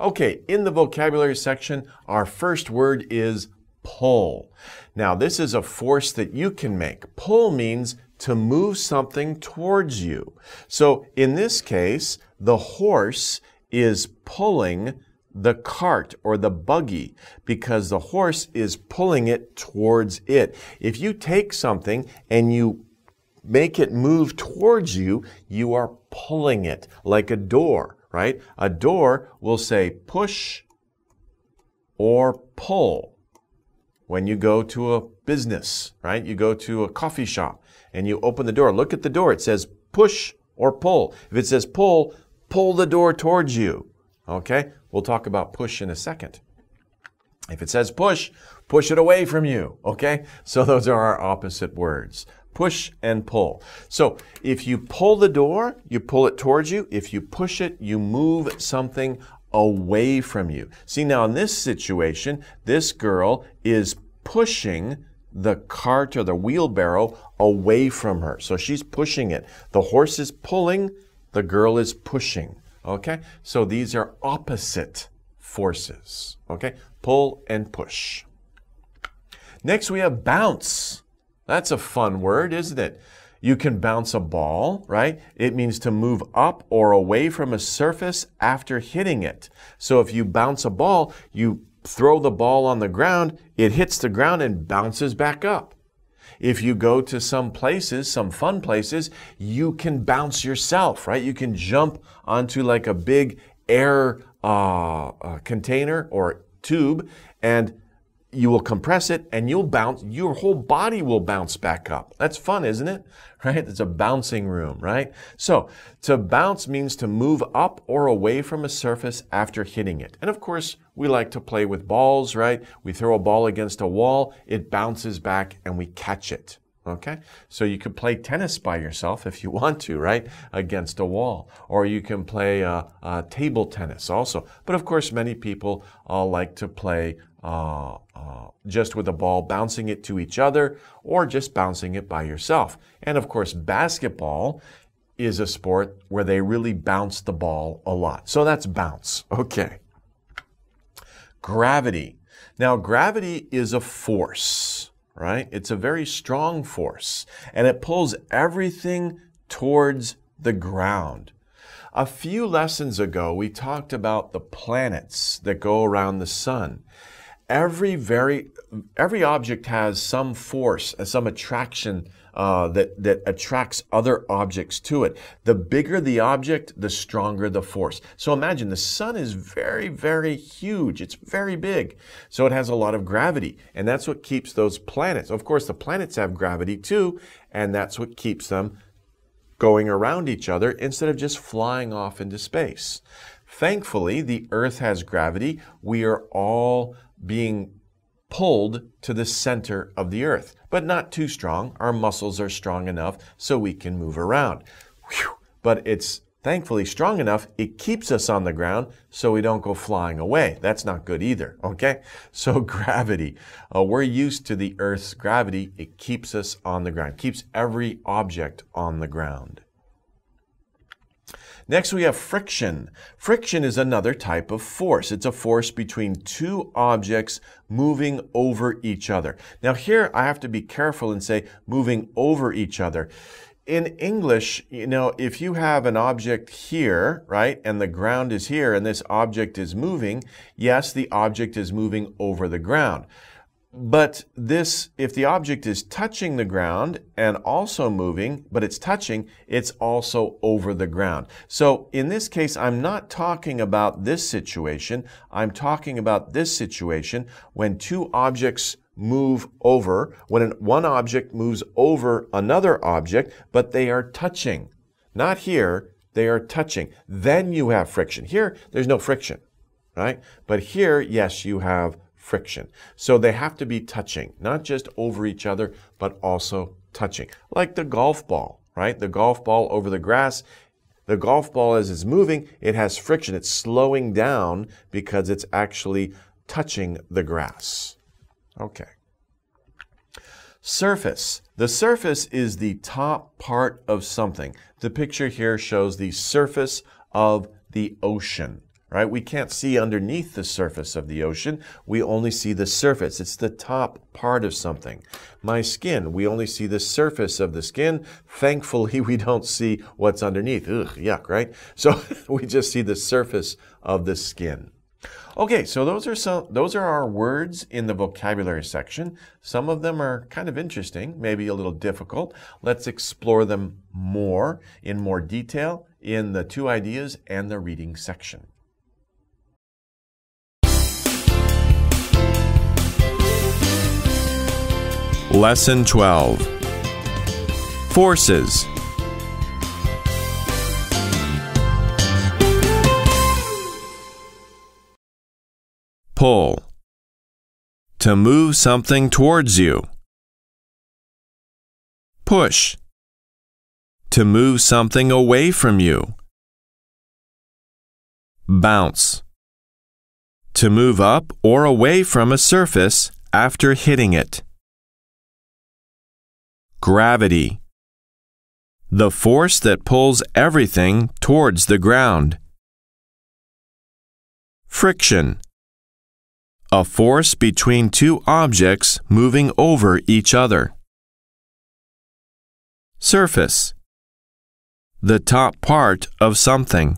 Okay, in the vocabulary section, our first word is pull. Now, this is a force that you can make. Pull means to move something towards you. So, in this case, the horse is pulling the cart or the buggy because the horse is pulling it towards it. If you take something and you make it move towards you, you are pulling it, like a door, right? A door will say push or pull. When you go to a business, right? You go to a coffee shop and you open the door. Look at the door. It says push or pull. If it says pull, pull the door towards you. Okay? We'll talk about push in a second. If it says push, push it away from you. Okay? So those are our opposite words. Push and pull. So if you pull the door, you pull it towards you. If you push it, you move something away from you. See, now in this situation, this girl is pushing the cart or the wheelbarrow away from her. So she's pushing it. The horse is pulling, the girl is pushing. Okay? So these are opposite forces. Okay? Pull and push. Next we have bounce. That's a fun word, isn't it? You can bounce a ball, right? It means to move up or away from a surface after hitting it. So if you bounce a ball, you throw the ball on the ground, it hits the ground and bounces back up. If you go to some places, some fun places, you can bounce yourself, right? You can jump onto like a big air container or tube, and you will compress it and you'll bounce, your whole body will bounce back up. That's fun, isn't it? Right? It's a bouncing room, right? So, to bounce means to move up or away from a surface after hitting it. And of course, we like to play with balls, right? We throw a ball against a wall, it bounces back and we catch it. Okay? So you can play tennis by yourself if you want to, right? Against a wall. Or you can play table tennis also. But of course, many people like to play just with a ball, bouncing it to each other, or just bouncing it by yourself. And of course, basketball is a sport where they really bounce the ball a lot. So that's bounce. Okay. Gravity. Now, gravity is a force, right? It's a very strong force, and it pulls everything towards the ground. A few lessons ago, we talked about the planets that go around the sun. Every object has some force, some attraction that attracts other objects to it. The bigger the object, the stronger the force. So imagine the sun is very, very huge. It's very big. So it has a lot of gravity, and that's what keeps those planets. Of course, the planets have gravity too, and that's what keeps them going around each other instead of just flying off into space. Thankfully, the Earth has gravity. We are all being pulled to the center of the earth, but not too strong. Our muscles are strong enough so we can move around. Whew. But it's thankfully strong enough, it keeps us on the ground so we don't go flying away. That's not good either, okay? So gravity. We're used to the Earth's gravity. It keeps us on the ground, keeps every object on the ground. Next, we have friction. Friction is another type of force. It's a force between two objects moving over each other. Now here, I have to be careful and say moving over each other. In English, you know, if you have an object here, right, and the ground is here, and this object is moving, yes, the object is moving over the ground. But this, if the object is touching the ground and also moving, but it's touching, it's also over the ground. So in this case, I'm not talking about this situation. I'm talking about this situation when two objects move over, when one object moves over another object, but they are touching. Not here, they are touching. Then you have friction. Here, there's no friction, right? But here, yes, you have friction. So they have to be touching, not just over each other, but also touching. Like the golf ball, right? The golf ball over the grass. The golf ball, as it's moving, it has friction. It's slowing down because it's actually touching the grass. Okay. Surface. The surface is the top part of something. The picture here shows the surface of the ocean. right? We can't see underneath the surface of the ocean. We only see the surface. It's the top part of something. My skin, we only see the surface of the skin. Thankfully, we don't see what's underneath. Ugh, yuck, right? So we just see the surface of the skin. Okay, so those are our words in the vocabulary section. Some of them are kind of interesting, maybe a little difficult. Let's explore them more in more detail in the two ideas and the reading section. Lesson 12. Forces. Pull. To move something towards you. Push. To move something away from you. Bounce. To move up or away from a surface after hitting it. Gravity. The force that pulls everything towards the ground. Friction. A force between two objects moving over each other. Surface. The top part of something.